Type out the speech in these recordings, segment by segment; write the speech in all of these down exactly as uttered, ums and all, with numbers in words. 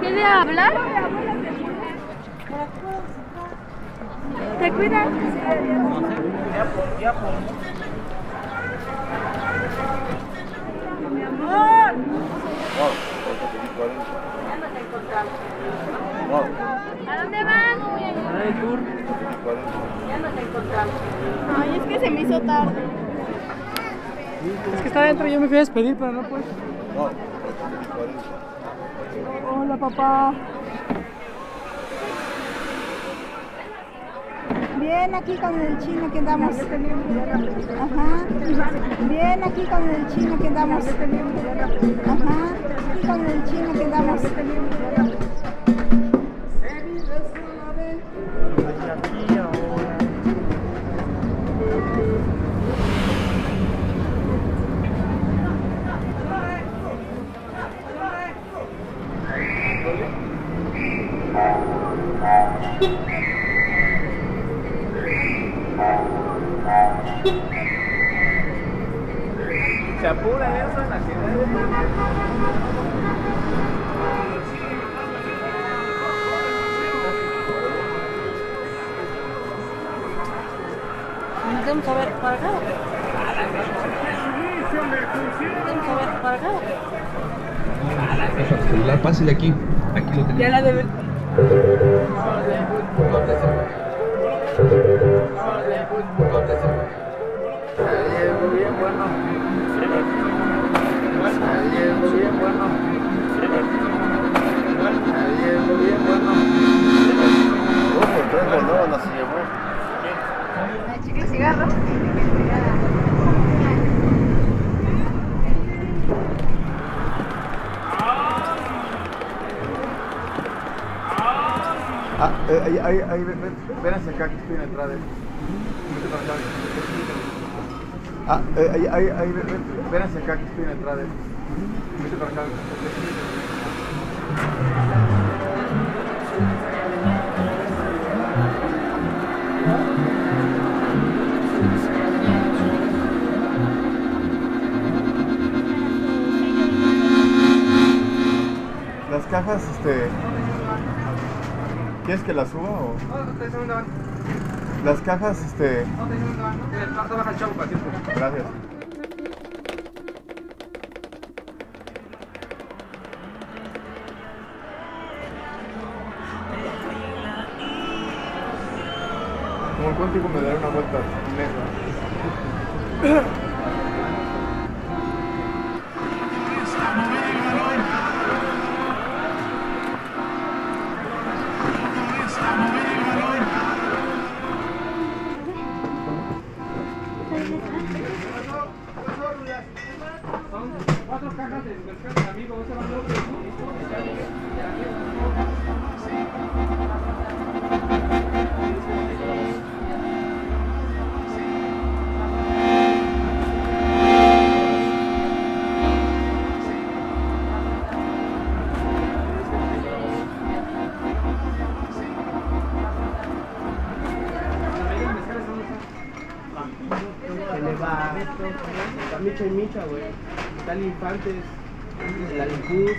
¿Qué de hablar? ¿Te cuidas? Mi amor. Ya no te encontramos. ¿A dónde van? Ya no te encontramos. Ay, es que se me hizo tarde. Es que está adentro, yo me fui a despedir, pero no puedo. Hola, papá. Bien, aquí con el chino que andamos. Ajá. Bien, aquí con el chino que andamos. Ajá. Aquí con el chino que andamos. Se apura eso en la ciudad. ¿Tenemos que ver para acá? ¿Tenemos que ver para acá? La pase de aquí. Aquí lo tenemos. Ya la debe. Ah, ahí, ahí, ahí, ven, ven hacia acá que estoy en la entrada. Ah, ahí, ahí, ahí, ven, ven hacia acá que estoy en la entrada. Vete para acá. Las cajas, este... ¿Quieres que las suba o...? No, te dicen van. Las cajas, este... No, te dicen van. No te bajas, chavo, paciente. Gracias. Como el cuántico me daré una vuelta. Negra. Está Micha y Micha, güey. Está el Infantes, el Alincus.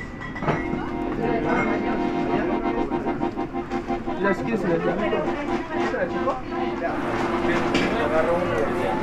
¿Las quieres en el chico? Agarro uno de aquí.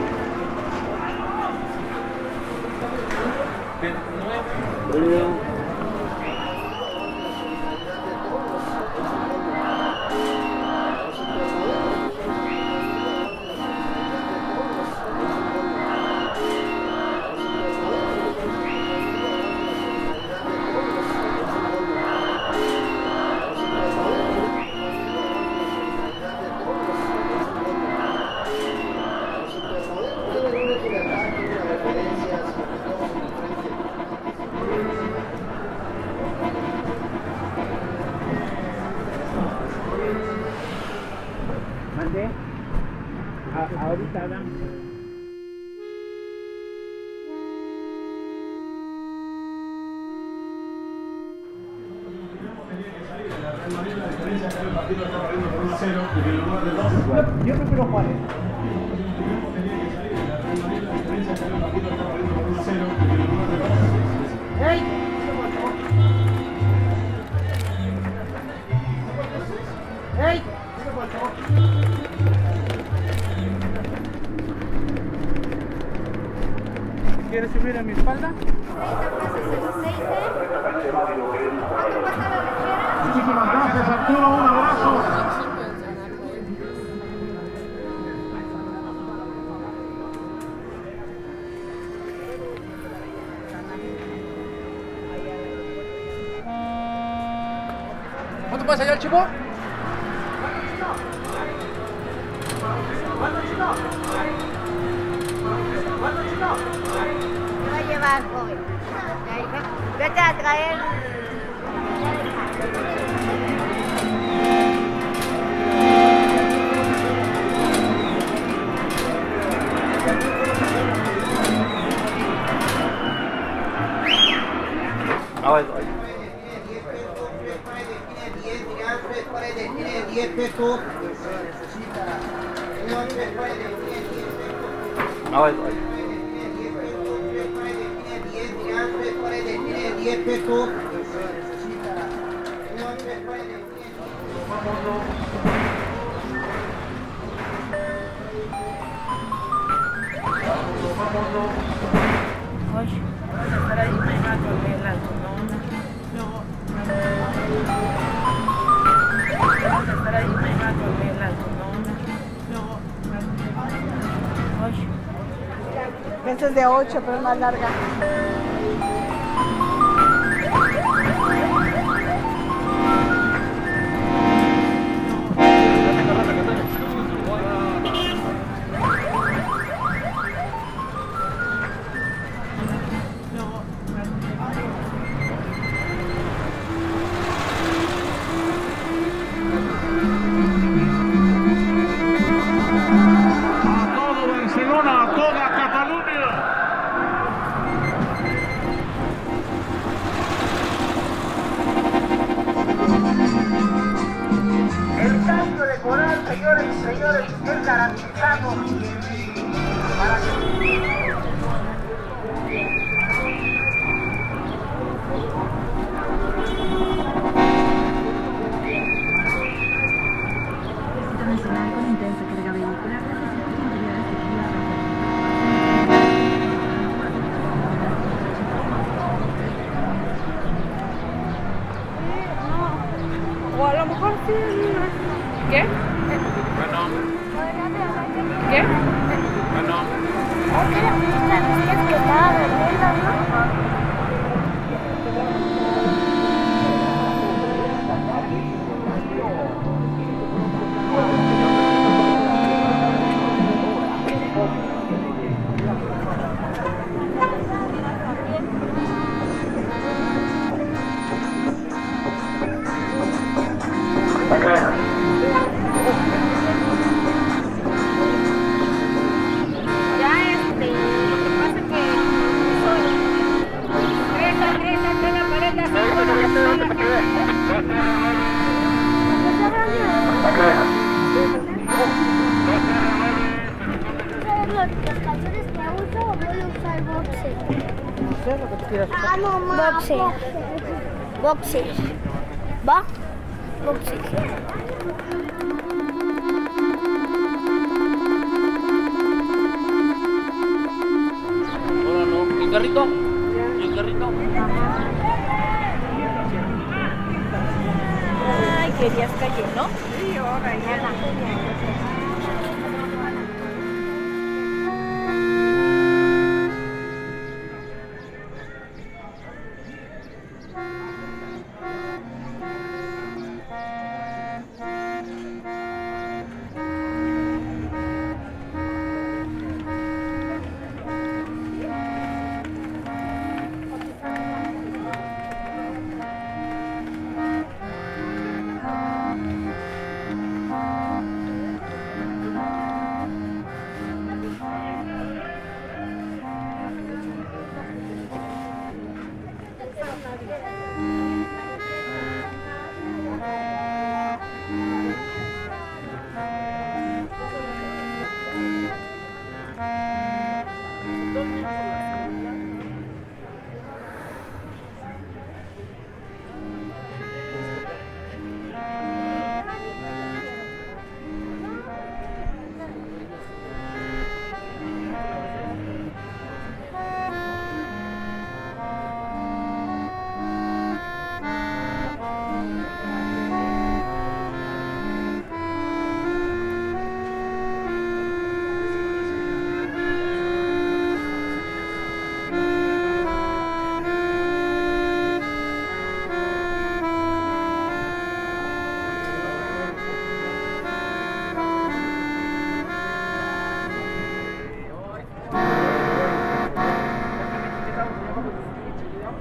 Ahorita damos. Yo prefiero Juárez. ¡Ey! ¿Quieres subir a mi espalda? Muchísimas gracias, Arturo, un abrazo. ¿Cuánto puedes allá el chico? Vete a traer. Ah, bueno. Ah, bueno. diez pesos. Oye, para ir a comer la zona. No, para ir a comer la zona. No, oye. Esta es de ocho, pero es más larga. Boxing. ¿Va? Boxing. No, no, no. ¿El carrito? ¿El carrito? Ay, querías calle, ¿no? Sí, ahora ya.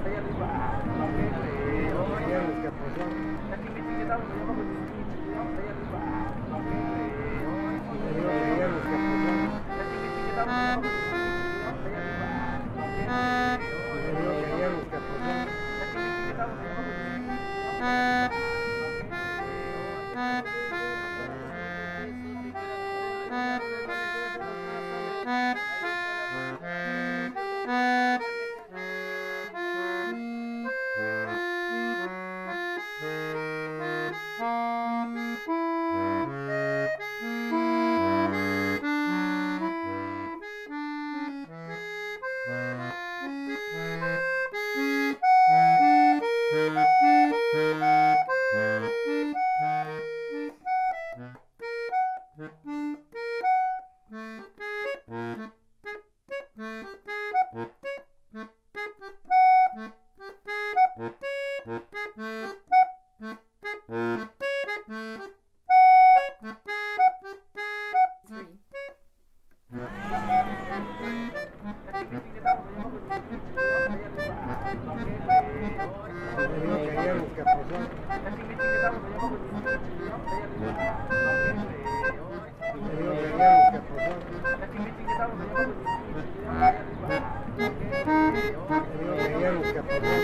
Dann komme ich auch raus und dran,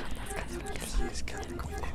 das kann ich nicht sagen.